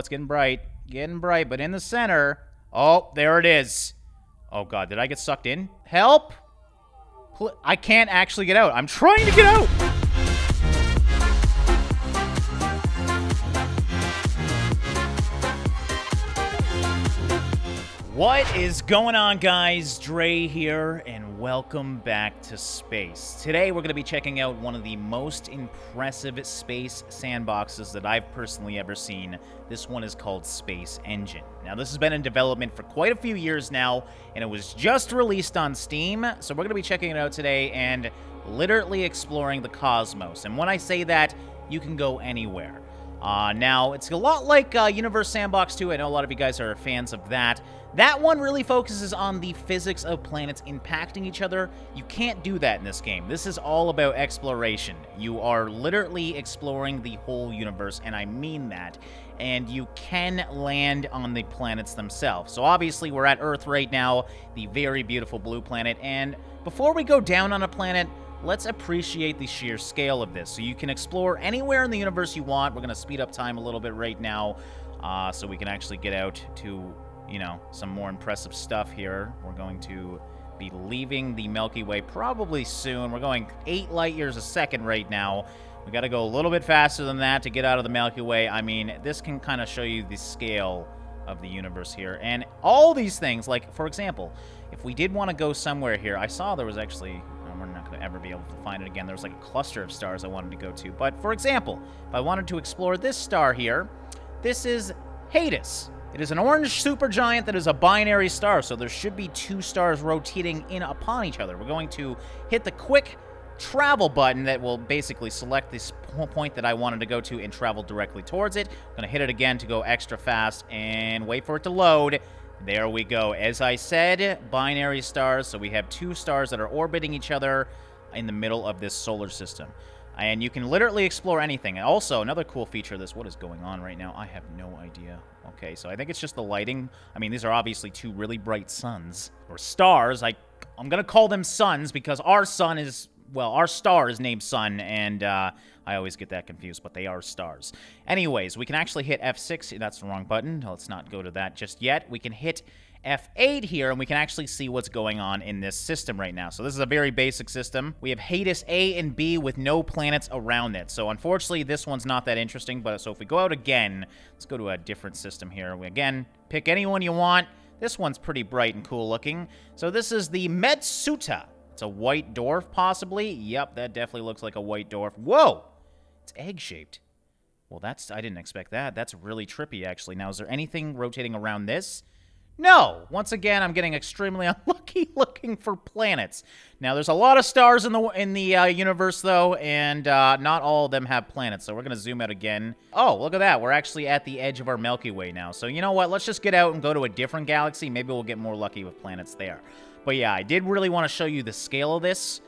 it's getting bright, but in the center, oh, there it is. Oh God, did I get sucked in? Help! I can't actually get out. I'm trying to get out! What is going on, guys? Dre here, and welcome back to space. Today, we're going to be checking out one of the most impressive space sandboxes that I've personally ever seen. This one is called Space Engine. Now, this has been in development for quite a few years now, and it was just released on Steam, so we're going to be checking it out today and literally exploring the cosmos. And when I say that, you can go anywhere. Now, it's a lot like Universe Sandbox 2. I know a lot of you guys are fans of that. That one really focuses on the physics of planets impacting each other. You can't do that in this game. This is all about exploration. You are literally exploring the whole universe, and I mean that. And you can land on the planets themselves. So obviously, we're at Earth right now, the very beautiful blue planet. And before we go down on a planet, let's appreciate the sheer scale of this. So you can explore anywhere in the universe you want. We're going to speed up time a little bit right now so we can actually get out to, you know, some more impressive stuff here. We're going to be leaving the Milky Way probably soon. We're going 8 light years a second right now. We got to go a little bit faster than that to get out of the Milky Way. I mean, this can kind of show you the scale of the universe here. And all these things, like, for example, if we did want to go somewhere here, I saw there was actually... we're not going to ever be able to find it again. There's like a cluster of stars I wanted to go to. But, for example, if I wanted to explore this star here, this is Hades. It is an orange supergiant that is a binary star, so there should be 2 stars rotating in upon each other. We're going to hit the quick travel button that will basically select this point that I wanted to go to and travel directly towards it. I'm going to hit it again to go extra fast and wait for it to load. There we go. As I said, binary stars, so we have 2 stars that are orbiting each other in the middle of this solar system. And you can literally explore anything. And also, another cool feature of this, what is going on right now? I have no idea. Okay, so I think it's just the lighting. I mean, these are obviously 2 really bright suns, or stars. I'm going to call them suns because our sun is... well, our star is named Sun, and I always get that confused, but they are stars. Anyways, we can actually hit F6. That's the wrong button. Let's not go to that just yet. We can hit F8 here, and we can actually see what's going on in this system right now. So this is a very basic system. We have Hades A and B with no planets around it. So unfortunately, this one's not that interesting. But so if we go out again, let's go to a different system here. We again pick anyone you want. This one's pretty bright and cool looking. So this is the Med Suta. It's a white dwarf, possibly. Yep, that definitely looks like a white dwarf. Whoa! It's egg-shaped. Well, that's... I didn't expect that. That's really trippy, actually. Now, is there anything rotating around this? No! Once again, I'm getting extremely unlucky looking for planets. Now, there's a lot of stars in the universe, though, and not all of them have planets, so we're going to zoom out again. Oh, look at that. We're actually at the edge of our Milky Way now. So, you know what? Let's just get out and go to a different galaxy. Maybe we'll get more lucky with planets there. But yeah, I did really want to show you the scale of this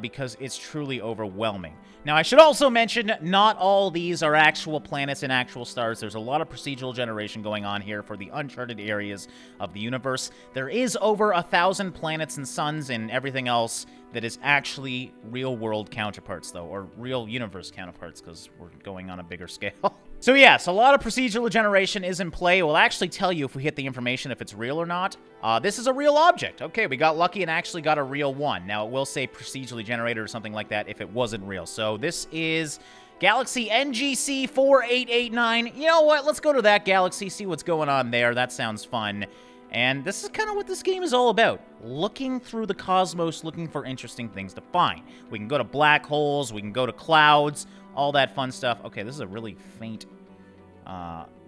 because it's truly overwhelming. Now, I should also mention not all these are actual planets and actual stars. There's a lot of procedural generation going on here for the uncharted areas of the universe. There is over 1,000 planets and suns and everything else that is actually real-world counterparts, though, or real universe counterparts, because we're going on a bigger scale. So yes, a lot of procedural generation is in play. We'll actually tell you if we hit the information if it's real or not. This is a real object. Okay, we got lucky and actually got a real one. Now, it will say procedurally generated or something like that if it wasn't real. So this is Galaxy NGC 4889. You know what? Let's go to that galaxy, see what's going on there. That sounds fun. And this is kind of what this game is all about. Looking through the cosmos, looking for interesting things to find. We can go to black holes, we can go to clouds, all that fun stuff. Okay, this is a really faint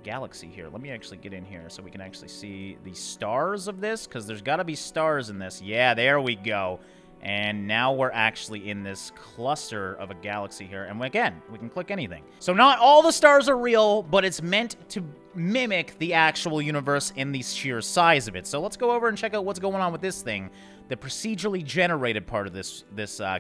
galaxy here. Let me actually get in here so we can actually see the stars of this, because there's got to be stars in this. Yeah, there we go. And now we're actually in this cluster of a galaxy here. And again, we can click anything. So not all the stars are real, but it's meant to mimic the actual universe in the sheer size of it. So let's go over and check out what's going on with this thing, the procedurally generated part of this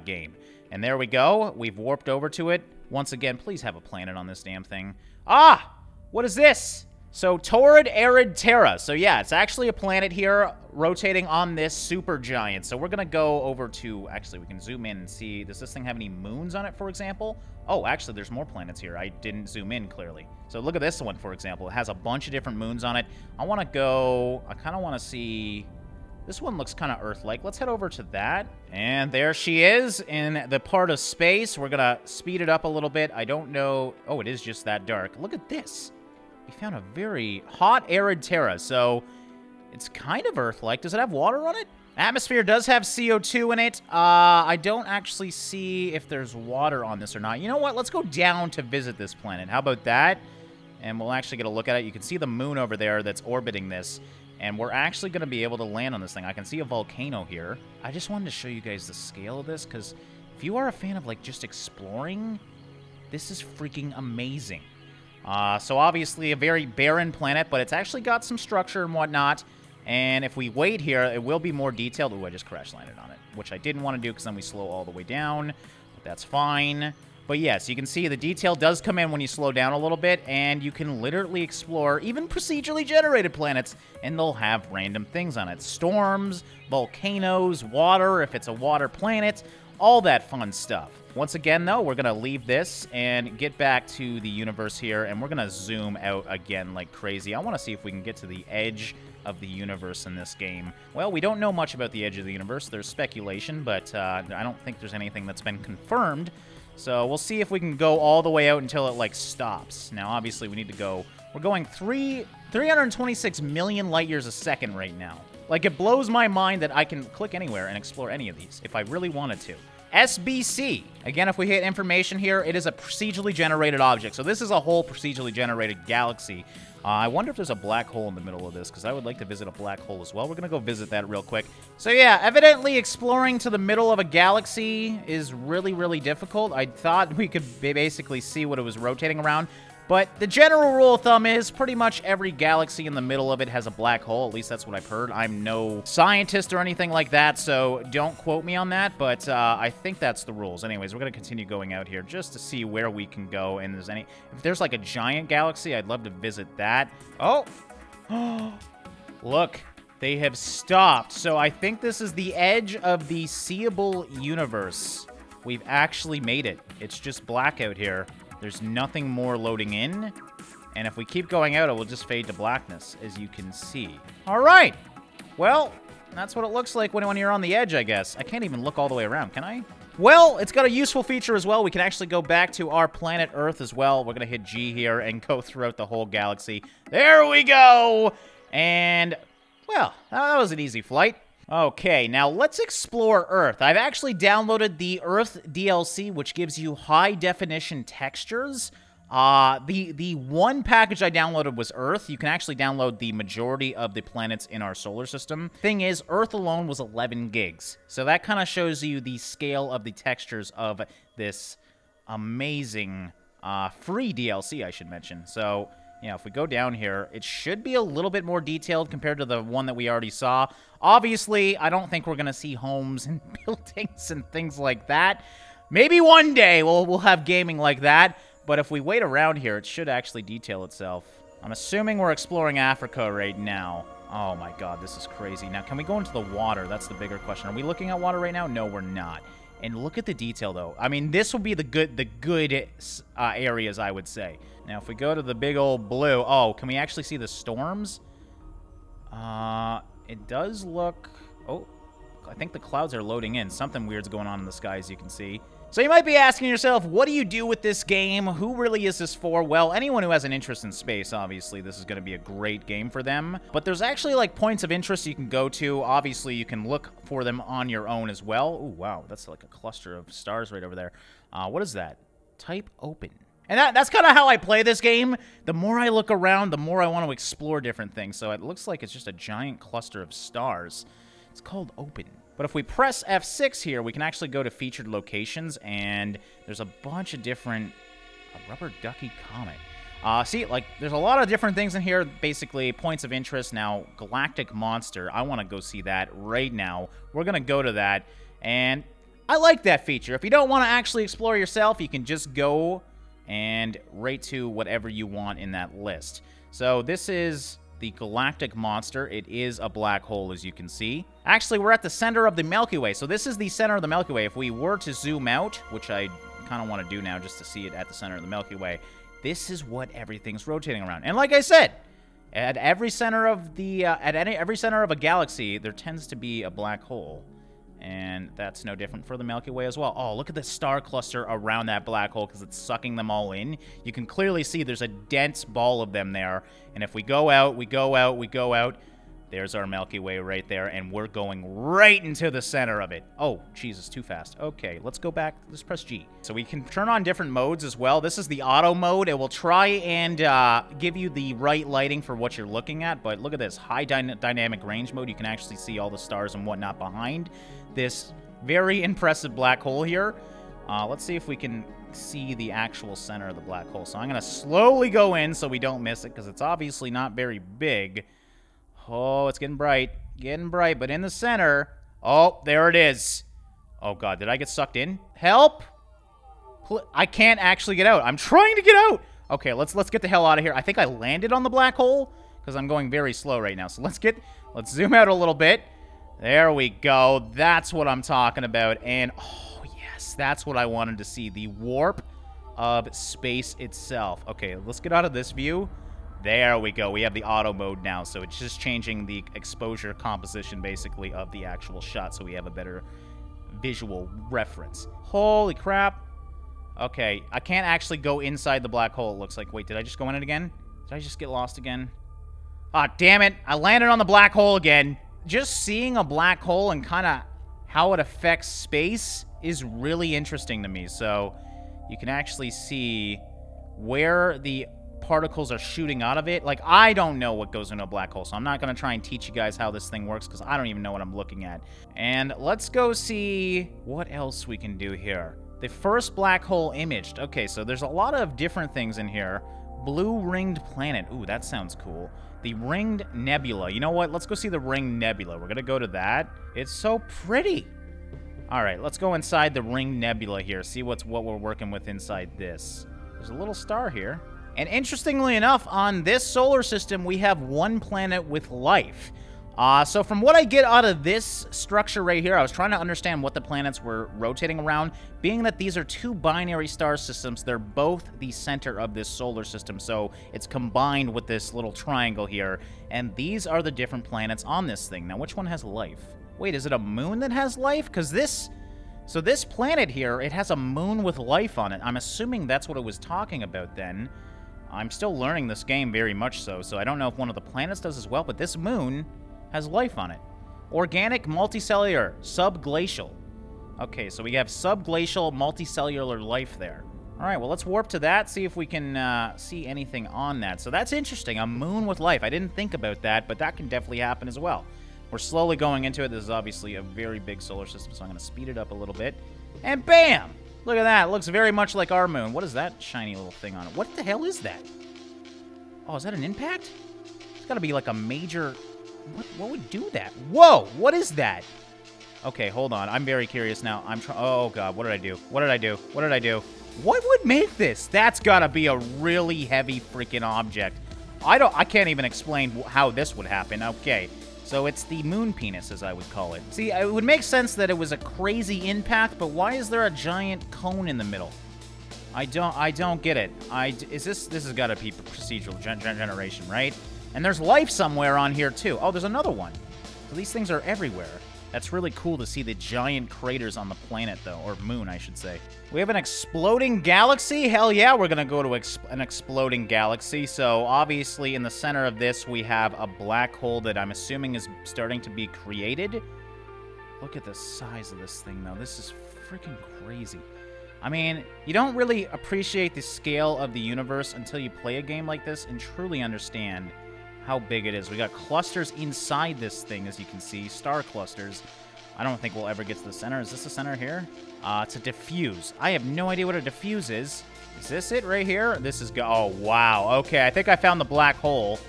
game. And there we go. We've warped over to it. Once again, please have a planet on this damn thing. Ah! What is this? So, Torrid Arid Terra. So, yeah, it's actually a planet here rotating on this supergiant. So, we're going to go over to... Actually, we can zoom in and see... Does this thing have any moons on it, for example? Oh, actually, there's more planets here. I didn't zoom in, clearly. So, look at this one, for example. It has a bunch of different moons on it. I want to go... I kind of want to see... This one looks kind of Earth-like. Let's head over to that. And there she is in the part of space. We're going to speed it up a little bit. I don't know... Oh, it is just that dark. Look at this. We found a very hot arid Terra, so it's kind of Earth-like. Does it have water on it? Atmosphere does have CO2 in it. I don't actually see if there's water on this or not. You know what? Let's go down to visit this planet. How about that? And we'll actually get a look at it. You can see the moon over there that's orbiting this, and we're actually going to be able to land on this thing. I can see a volcano here. I just wanted to show you guys the scale of this, because if you are a fan of, like, just exploring, this is freaking amazing. So obviously a very barren planet, but it's actually got some structure and whatnot. And if we wait here, it will be more detailed. Ooh, I just crash landed on it, which I didn't want to do because then we slow all the way down. But that's fine. But yes, you can see the detail does come in when you slow down a little bit, and you can literally explore even procedurally generated planets, and they'll have random things on it. Storms, volcanoes, water, if it's a water planet, all that fun stuff. Once again, though, we're going to leave this and get back to the universe here, and we're going to zoom out again like crazy. I want to see if we can get to the edge of the universe in this game. Well, we don't know much about the edge of the universe. There's speculation, but I don't think there's anything that's been confirmed. So we'll see if we can go all the way out until it, like, stops. Now, obviously, we need to go... We're going 326 million light years a second right now. Like, it blows my mind that I can click anywhere and explore any of these if I really wanted to. SBC. Again, if we hit information here, it is a procedurally generated object. So this is a whole procedurally generated galaxy. I wonder if there's a black hole in the middle of this, because I would like to visit a black hole as well. We're going to go visit that real quick. So yeah, evidently exploring to the middle of a galaxy is really, really difficult. I thought we could basically see what it was rotating around. But the general rule of thumb is pretty much every galaxy in the middle of it has a black hole. At least that's what I've heard. I'm no scientist or anything like that, so don't quote me on that. But I think that's the rules. Anyways, we're going to continue going out here just to see where we can go. And there's any... If there's, like, a giant galaxy, I'd love to visit that. Oh! Look. They have stopped. So I think this is the edge of the seeable universe. We've actually made it. It's just black out here. There's nothing more loading in, and if we keep going out, it will just fade to blackness, as you can see. All right. Well, that's what it looks like when you're on the edge, I guess. I can't even look all the way around, can I? Well, it's got a useful feature as well. We can actually go back to our planet Earth as well. We're going to hit G here and go throughout the whole galaxy. There we go! And, well, that was an easy flight. Okay, now let's explore Earth. I've actually downloaded the Earth DLC, which gives you high-definition textures. The one package I downloaded was Earth. You can actually download the majority of the planets in our solar system. Thing is, Earth alone was 11 gigs. So that kind of shows you the scale of the textures of this amazing free DLC, I should mention. So... Yeah, if we go down here, it should be a little bit more detailed compared to the one that we already saw. Obviously, I don't think we're going to see homes and buildings and things like that. Maybe one day we'll have gaming like that. But if we wait around here, it should actually detail itself. I'm assuming we're exploring Africa right now. Oh my god, this is crazy. Now, can we go into the water? That's the bigger question. Are we looking at water right now? No, we're not. And look at the detail, though. I mean, this will be the good areas, I would say. Now, if we go to the big old blue... Oh, can we actually see the storms? It does look... Oh, I think the clouds are loading in. Something weird's going on in the sky, as you can see. So you might be asking yourself, what do you do with this game? Who really is this for? Well, anyone who has an interest in space, obviously, this is going to be a great game for them. But there's actually, like, points of interest you can go to. Obviously, you can look for them on your own as well. Ooh, wow, that's like a cluster of stars right over there. What is that? Type open. And that's kind of how I play this game. The more I look around, the more I want to explore different things. So it looks like it's just a giant cluster of stars. It's called open. But if we press F6 here, we can actually go to featured locations, and there's a bunch of different... A rubber ducky comet. See, like, there's a lot of different things in here, basically points of interest. Now, galactic monster, I want to go see that right now. We're going to go to that, and I like that feature. If you don't want to actually explore yourself, you can just go and rate to whatever you want in that list. So this is the galactic monster. It is a black hole, as you can see. Actually, we're at the center of the Milky Way. So this is the center of the Milky Way. If we were to zoom out, which I kind of want to do now just to see it at the center of the Milky Way, this is what everything's rotating around. And like I said, at every center of the every center of a galaxy, there tends to be a black hole. And that's no different for the Milky Way as well. Oh, look at the star cluster around that black hole because it's sucking them all in. You can clearly see there's a dense ball of them there. And if we go out, we go out, we go out, there's our Milky Way right there. And we're going right into the center of it. Oh, Jesus, too fast. Okay, let's go back. Let's press G. So we can turn on different modes as well. This is the auto mode. It will try and give you the right lighting for what you're looking at. But look at this, high dynamic range mode. You can actually see all the stars and whatnot behind this very impressive black hole here. Let's see if we can see the actual center of the black hole. So I'm going to slowly go in so we don't miss it because it's obviously not very big. Oh, it's getting bright, but in the center. Oh, there it is. Oh, God, did I get sucked in? Help! I can't actually get out. I'm trying to get out! Okay, let's get the hell out of here. I think I landed on the black hole because I'm going very slow right now. So let's zoom out a little bit. There we go. That's what I'm talking about. And, oh, yes, that's what I wanted to see. The warp of space itself. Okay, let's get out of this view. There we go. We have the auto mode now, so it's just changing the exposure composition, basically, of the actual shot, so we have a better visual reference. Holy crap. Okay, I can't actually go inside the black hole, it looks like. Wait, did I just go in it again? Did I just get lost again? Ah, damn it. I landed on the black hole again. Just seeing a black hole and kind of how it affects space is really interesting to me. So you can actually see where the particles are shooting out of it. Like, I don't know what goes into a black hole, so I'm not going to try and teach you guys how this thing works because I don't even know what I'm looking at. And let's go see what else we can do here. The first black hole imaged. Okay, so there's a lot of different things in here. Blue ringed planet. Ooh, that sounds cool. The ringed nebula. You know what? Let's go see the ringed nebula. We're going to go to that. It's so pretty. All right, let's go inside the ringed nebula here. See what we're working with inside this. There's a little star here. And interestingly enough, on this solar system, we have one planet with life. So from what I get out of this structure right here, I was trying to understand what the planets were rotating around. Being that these are two binary star systems, they're both the center of this solar system. So it's combined with this little triangle here. And these are the different planets on this thing. Now, which one has life? Wait, is it a moon that has life? Because this... So this planet here, it has a moon with life on it. I'm assuming that's what it was talking about then. I'm still learning this game very much so, so I don't know if one of the planets does as well, but this moon has life on it. Organic, multicellular, subglacial. Okay, so we have subglacial, multicellular life there. All right, well, let's warp to that, see if we can see anything on that. So that's interesting, a moon with life. I didn't think about that, but that can definitely happen as well. We're slowly going into it. This is obviously a very big solar system, so I'm going to speed it up a little bit. And bam! Look at that. It looks very much like our moon. What is that shiny little thing on it? What the hell is that? Oh, is that an impact? It's got to be like a major... What would do that? Whoa! What is that? Okay, hold on. I'm very curious now. I'm trying... Oh, God. What did I do? What did I do? What did I do? What would make this? That's got to be a really heavy freaking object. I can't even explain how this would happen. Okay. So it's the moon penis, as I would call it. See, it would make sense that it was a crazy impact, but why is there a giant cone in the middle? I don't get it. This has got to be procedural generation, right? And there's life somewhere on here, too. Oh, there's another one. So these things are everywhere. That's really cool to see the giant craters on the planet, though, or moon, I should say. We have an exploding galaxy? Hell yeah, we're going to go to an exploding galaxy. So obviously in the center of this, we have a black hole that I'm assuming is starting to be created. Look at the size of this thing, though. This is freaking crazy. I mean, you don't really appreciate the scale of the universe until you play a game like this and truly understand how big it is. We got clusters inside this thing, as you can see, star clusters. I don't think we'll ever get to the center. Is this the center here? It's a diffuse. I have no idea what a diffuse is. Is this it right here? This is... Oh, wow. Okay, I think I found the black hole.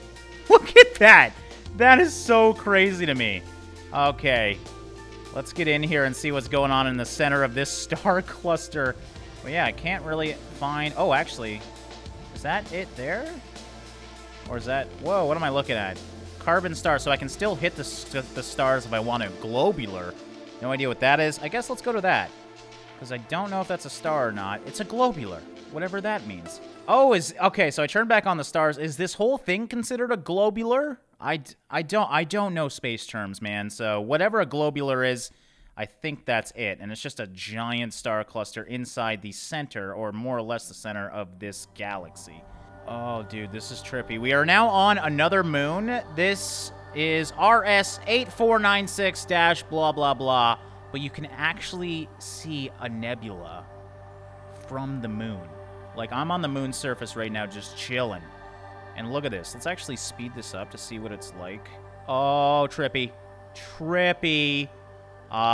Look at that. That is so crazy to me. Okay. Let's get in here and see what's going on in the center of this star cluster. But yeah, I can't really find... Oh, actually, is that it there? Or is that... Whoa, what am I looking at? Carbon star, so I can still hit the stars if I want to. Globular. No idea what that is. I guess let's go to that. Because I don't know if that's a star or not. It's a globular. Whatever that means. Oh, is... Okay, so I turn back on the stars. Is this whole thing considered a globular? I don't know space terms, man. So whatever a globular is, I think that's it. And it's just a giant star cluster inside the center, or more or less the center of this galaxy. Oh, dude, this is trippy. We are now on another moon. This is RS-8496-blah, blah, blah. But you can actually see a nebula from the moon. Like, I'm on the moon's surface right now just chilling. And look at this. Let's actually speed this up to see what it's like. Oh, trippy. Trippy.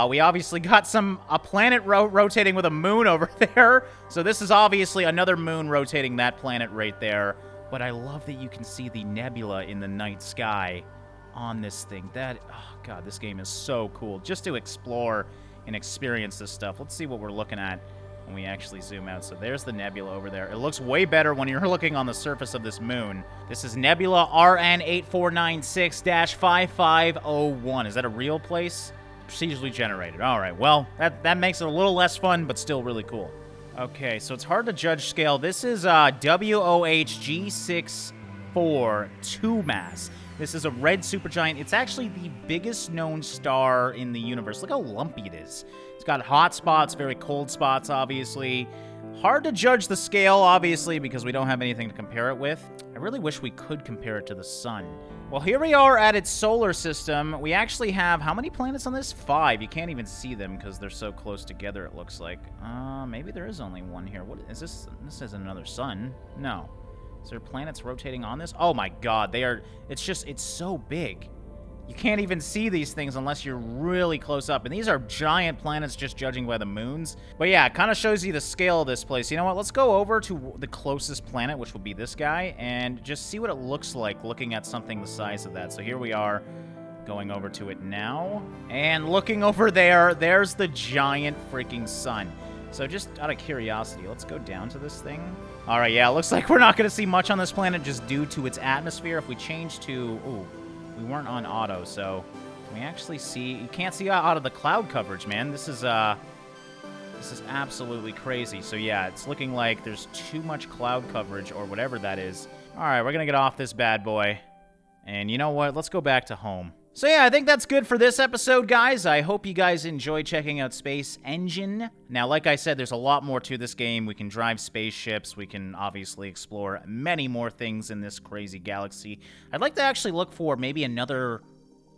We obviously got a planet rotating with a moon over there. So this is obviously another moon rotating that planet right there. But I love that you can see the nebula in the night sky on this thing. That, oh God, this game is so cool. Just to explore and experience this stuff. Let's see what we're looking at when we actually zoom out. So there's the nebula over there. It looks way better when you're looking on the surface of this moon. This is Nebula RN8496-5501. Is that a real place? Procedurally generated. All right, well, that makes it a little less fun, but still really cool. Okay, so it's hard to judge scale. This is WOH G64 2 mass. This is a red supergiant. It's actually the biggest known star in the universe. Look how lumpy it is. It's got hot spots, very cold spots, obviously. Hard to judge the scale, obviously, because we don't have anything to compare it with. I really wish we could compare it to the sun. Well, here we are at its solar system. We actually have, how many planets on this? 5. You can't even see them because they're so close together, it looks like. Maybe there is only one here. What is this? This isn't another sun. No. Is there planets rotating on this? Oh my God, they are, it's so big. You can't even see these things unless you're really close up. And these are giant planets just judging by the moons. But yeah, it kind of shows you the scale of this place. You know what? Let's go over to the closest planet, which will be this guy, and just see what it looks like looking at something the size of that. So here we are going over to it now. And looking over there, there's the giant freaking sun. So just out of curiosity, let's go down to this thing. All right, yeah, it looks like we're not going to see much on this planet just due to its atmosphere. If we change to... Ooh. We weren't on auto, so we actually see... You can't see out of the cloud coverage, man. This is absolutely crazy. So, yeah, it's looking like there's too much cloud coverage or whatever that is. All right, we're going to get off this bad boy. And you know what? Let's go back to home. So, yeah, I think that's good for this episode, guys. I hope you guys enjoy checking out Space Engine. Now, like I said, there's a lot more to this game. We can drive spaceships. We can obviously explore many more things in this crazy galaxy. I'd like to actually look for maybe another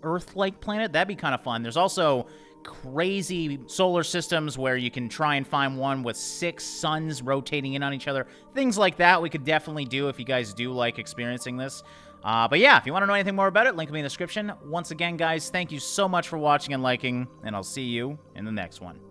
Earth-like planet. That'd be kind of fun. There's also crazy solar systems where you can try and find one with 6 suns rotating in on each other. Things like that we could definitely do if you guys do like experiencing this. But yeah, if you want to know anything more about it, link will be in the description. Once again, guys, thank you so much for watching and liking, and I'll see you in the next one.